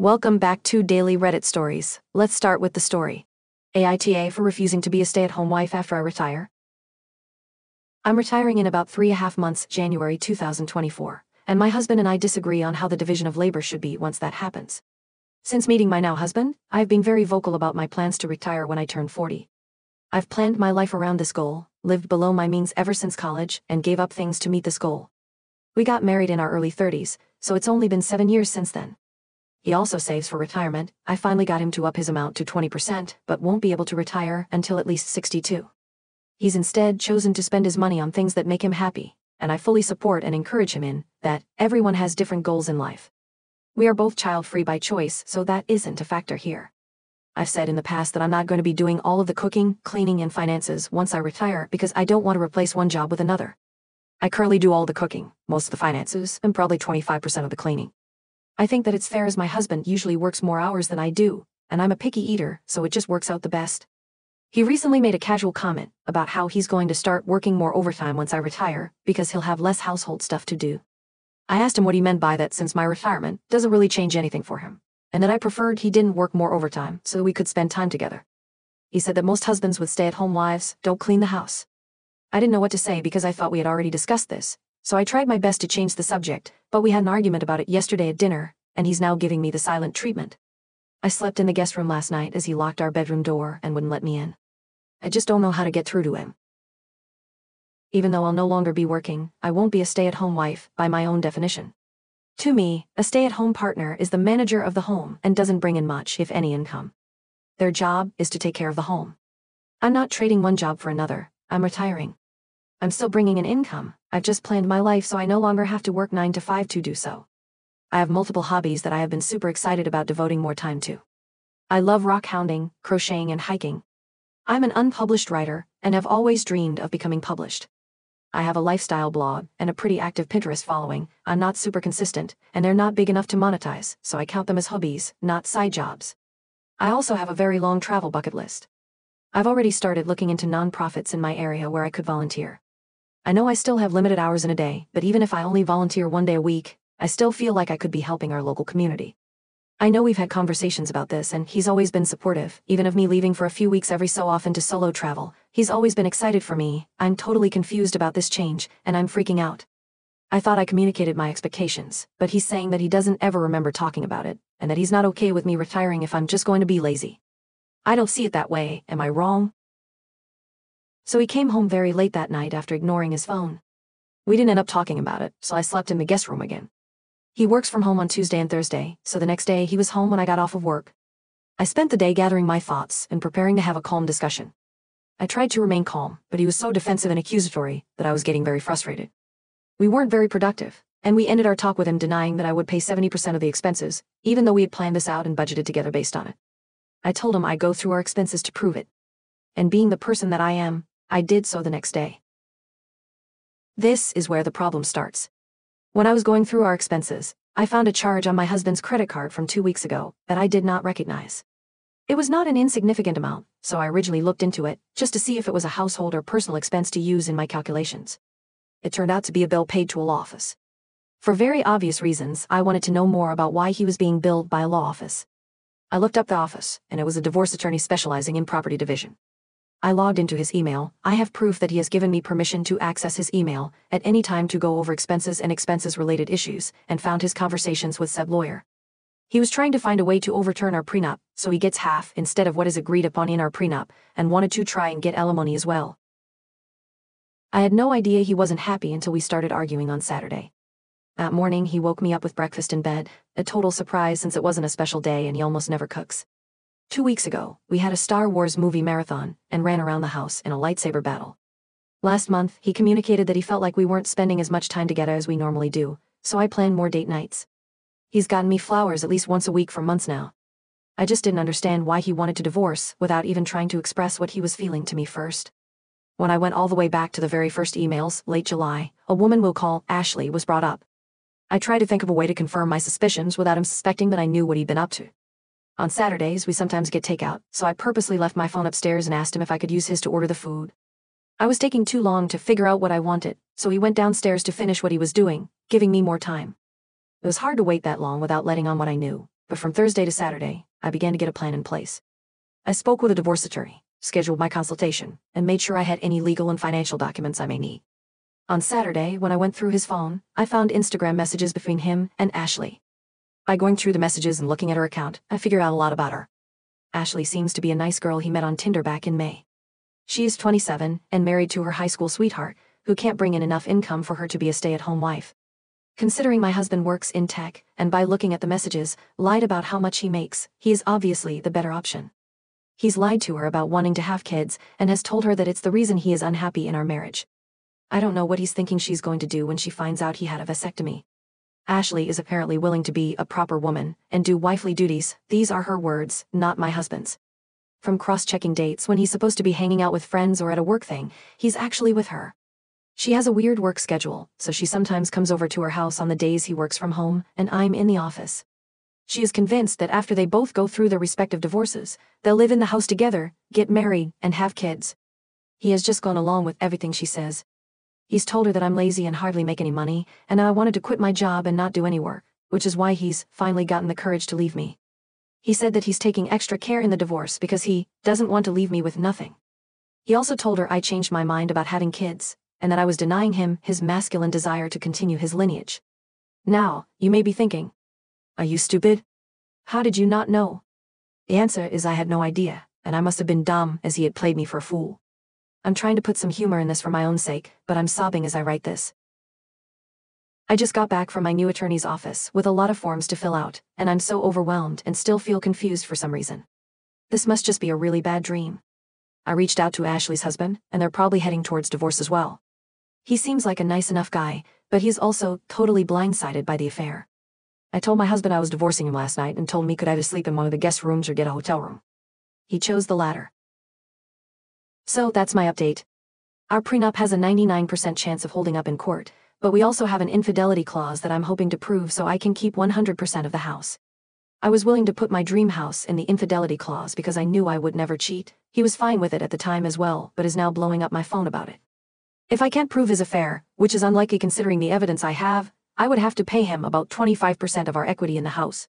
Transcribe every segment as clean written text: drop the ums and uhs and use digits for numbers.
Welcome back to Daily Reddit Stories. Let's start with the story. AITA for refusing to be a stay-at-home wife after I retire. I'm retiring in about 3.5 months, January 2024, and my husband and I disagree on how the division of labor should be once that happens. Since meeting my now husband, I've been very vocal about my plans to retire when I turn 40. I've planned my life around this goal, lived below my means ever since college, and gave up things to meet this goal. We got married in our early 30s, so it's only been 7 years since then. He also saves for retirement. I finally got him to up his amount to 20%, but won't be able to retire until at least 62. He's instead chosen to spend his money on things that make him happy, and I fully support and encourage him in that. Everyone has different goals in life. We are both child-free by choice, so that isn't a factor here. I've said in the past that I'm not going to be doing all of the cooking, cleaning, and finances once I retire because I don't want to replace one job with another. I currently do all the cooking, most of the finances, and probably 25% of the cleaning. I think that it's fair as my husband usually works more hours than I do, and I'm a picky eater, so it just works out the best. He recently made a casual comment about how he's going to start working more overtime once I retire because he'll have less household stuff to do. I asked him what he meant by that, since my retirement doesn't really change anything for him, and that I preferred he didn't work more overtime so we could spend time together. He said that most husbands with stay-at-home wives don't clean the house. I didn't know what to say because I thought we had already discussed this, so I tried my best to change the subject, but we had an argument about it yesterday at dinner, and he's now giving me the silent treatment. I slept in the guest room last night as he locked our bedroom door and wouldn't let me in. I just don't know how to get through to him. Even though I'll no longer be working, I won't be a stay-at-home wife by my own definition. To me, a stay-at-home partner is the manager of the home and doesn't bring in much, if any, income. Their job is to take care of the home. I'm not trading one job for another. I'm retiring. I'm still bringing in income. I've just planned my life so I no longer have to work 9 to 5 to do so. I have multiple hobbies that I have been super excited about devoting more time to. I love rock hounding, crocheting, and hiking. I'm an unpublished writer and have always dreamed of becoming published. I have a lifestyle blog and a pretty active Pinterest following. I'm not super consistent, and they're not big enough to monetize, so I count them as hobbies, not side jobs. I also have a very long travel bucket list. I've already started looking into nonprofits in my area where I could volunteer. I know I still have limited hours in a day, but even if I only volunteer one day a week, I still feel like I could be helping our local community. I know we've had conversations about this, and he's always been supportive, even of me leaving for a few weeks every so often to solo travel. He's always been excited for me. I'm totally confused about this change, and I'm freaking out. I thought I communicated my expectations, but he's saying that he doesn't ever remember talking about it, and that he's not okay with me retiring if I'm just going to be lazy. I don't see it that way. Am I wrong? So he came home very late that night after ignoring his phone. We didn't end up talking about it, so I slept in the guest room again. He works from home on Tuesday and Thursday, so the next day he was home when I got off of work. I spent the day gathering my thoughts and preparing to have a calm discussion. I tried to remain calm, but he was so defensive and accusatory that I was getting very frustrated. We weren't very productive, and we ended our talk with him denying that I would pay 70% of the expenses, even though we had planned this out and budgeted together based on it. I told him I'd go through our expenses to prove it. And being the person that I am, I did so the next day. This is where the problem starts. When I was going through our expenses, I found a charge on my husband's credit card from 2 weeks ago that I did not recognize. It was not an insignificant amount, so I originally looked into it just to see if it was a household or personal expense to use in my calculations. It turned out to be a bill paid to a law office. For very obvious reasons, I wanted to know more about why he was being billed by a law office. I looked up the office, and it was a divorce attorney specializing in property division. I logged into his email. I have proof that he has given me permission to access his email at any time to go over expenses and expenses-related issues, and found his conversations with Seb's lawyer. He was trying to find a way to overturn our prenup, so he gets half instead of what is agreed upon in our prenup, and wanted to try and get alimony as well. I had no idea he wasn't happy until we started arguing on Saturday. That morning he woke me up with breakfast in bed, a total surprise since it wasn't a special day and he almost never cooks. 2 weeks ago, we had a Star Wars movie marathon and ran around the house in a lightsaber battle. Last month, he communicated that he felt like we weren't spending as much time together as we normally do, so I planned more date nights. He's gotten me flowers at least once a week for months now. I just didn't understand why he wanted to divorce without even trying to express what he was feeling to me first. When I went all the way back to the very first emails, late July, a woman we'll call Ashley was brought up. I tried to think of a way to confirm my suspicions without him suspecting that I knew what he'd been up to. On Saturdays, we sometimes get takeout, so I purposely left my phone upstairs and asked him if I could use his to order the food. I was taking too long to figure out what I wanted, so he went downstairs to finish what he was doing, giving me more time. It was hard to wait that long without letting on what I knew, But from Thursday to Saturday, I began to get a plan in place. I spoke with a divorce attorney, scheduled my consultation, and made sure I had any legal and financial documents I may need. On Saturday, when I went through his phone, I found Instagram messages between him and Ashley. By going through the messages and looking at her account, I figured out a lot about her. Ashley seems to be a nice girl he met on Tinder back in May. She is 27 and married to her high school sweetheart, who can't bring in enough income for her to be a stay-at-home wife. Considering my husband works in tech, and by looking at the messages, lied about how much he makes, he is obviously the better option. He's lied to her about wanting to have kids, and has told her that it's the reason he is unhappy in our marriage. I don't know what he's thinking she's going to do when she finds out he had a vasectomy. Ashley is apparently willing to be a proper woman, and do wifely duties, these are her words, not my husband's. From cross-checking dates when he's supposed to be hanging out with friends or at a work thing, he's actually with her. She has a weird work schedule, so she sometimes comes over to her house on the days he works from home, and I'm in the office. She is convinced that after they both go through their respective divorces, they'll live in the house together, get married, and have kids. He has just gone along with everything she says. He's told her that I'm lazy and hardly make any money, and I wanted to quit my job and not do any work, which is why he's finally gotten the courage to leave me. He said that he's taking extra care in the divorce because he doesn't want to leave me with nothing. He also told her I changed my mind about having kids, and that I was denying him his masculine desire to continue his lineage. Now, you may be thinking, are you stupid? How did you not know? The answer is I had no idea, and I must have been dumb as he had played me for a fool. I'm trying to put some humor in this for my own sake, but I'm sobbing as I write this. I just got back from my new attorney's office with a lot of forms to fill out, and I'm so overwhelmed and still feel confused for some reason. This must just be a really bad dream. I reached out to Ashley's husband, and they're probably heading towards divorce as well. He seems like a nice enough guy, but he's also totally blindsided by the affair. I told my husband I was divorcing him last night and told him he could either sleep in one of the guest rooms or get a hotel room. He chose the latter. So that's my update. Our prenup has a 99% chance of holding up in court, but we also have an infidelity clause that I'm hoping to prove so I can keep 100% of the house. I was willing to put my dream house in the infidelity clause because I knew I would never cheat. He was fine with it at the time as well, but is now blowing up my phone about it. If I can't prove his affair, which is unlikely considering the evidence I have, I would have to pay him about 25% of our equity in the house,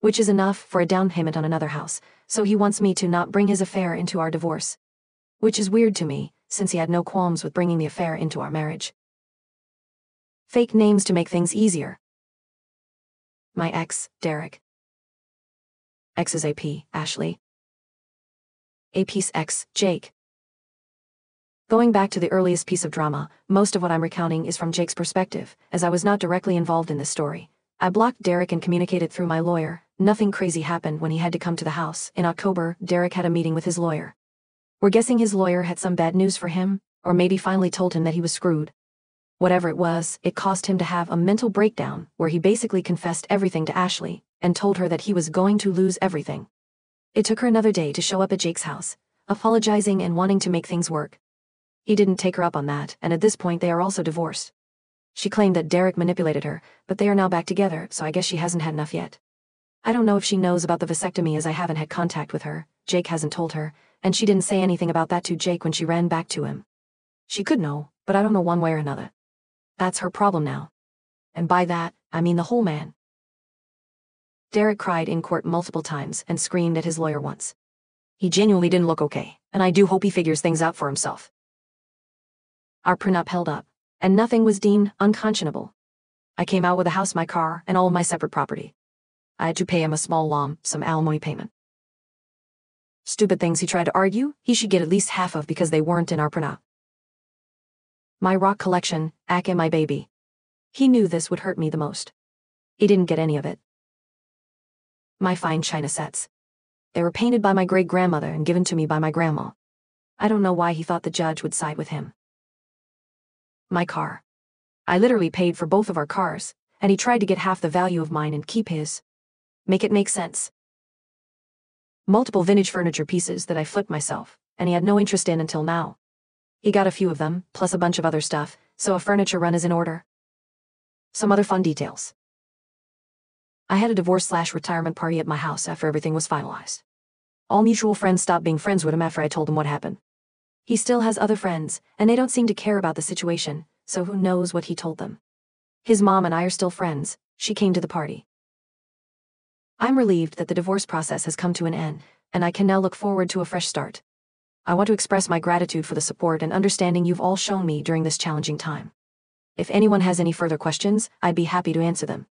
which is enough for a down payment on another house, so he wants me to not bring his affair into our divorce. Which is weird to me, since he had no qualms with bringing the affair into our marriage. Fake names to make things easier. My ex, Derek. Ex's AP, Ashley. AP's ex, Jake. Going back to the earliest piece of drama, most of what I'm recounting is from Jake's perspective, as I was not directly involved in this story. I blocked Derek and communicated through my lawyer. Nothing crazy happened when he had to come to the house. In October, Derek had a meeting with his lawyer. We're guessing his lawyer had some bad news for him, or maybe finally told him that he was screwed. Whatever it was, it caused him to have a mental breakdown, where he basically confessed everything to Ashley, and told her that he was going to lose everything. It took her another day to show up at Jake's house, apologizing and wanting to make things work. He didn't take her up on that, and at this point they are also divorced. She claimed that Derek manipulated her, but they are now back together, so I guess she hasn't had enough yet. I don't know if she knows about the vasectomy as I haven't had contact with her, Jake hasn't told her, and she didn't say anything about that to Jake when she ran back to him. She could know, but I don't know one way or another. That's her problem now. And by that, I mean the whole man. Derek cried in court multiple times and screamed at his lawyer once. He genuinely didn't look okay, and I do hope he figures things out for himself. Our prenup held up, and nothing was deemed unconscionable. I came out with a house, my car, and all of my separate property. I had to pay him a small lump, some alimony payment. Stupid things he tried to argue, he should get at least half of because they weren't in our prenup. My rock collection, Aki, my baby. He knew this would hurt me the most. He didn't get any of it. My fine china sets. They were painted by my great-grandmother and given to me by my grandma. I don't know why he thought the judge would side with him. My car. I literally paid for both of our cars, and he tried to get half the value of mine and keep his. Make it make sense. Multiple vintage furniture pieces that I flipped myself, and he had no interest in until now. He got a few of them, plus a bunch of other stuff, so a furniture run is in order. Some other fun details. I had a divorce/retirement party at my house after everything was finalized. All mutual friends stopped being friends with him after I told him what happened. He still has other friends, and they don't seem to care about the situation, so who knows what he told them. His mom and I are still friends. She came to the party. I'm relieved that the divorce process has come to an end, and I can now look forward to a fresh start. I want to express my gratitude for the support and understanding you've all shown me during this challenging time. If anyone has any further questions, I'd be happy to answer them.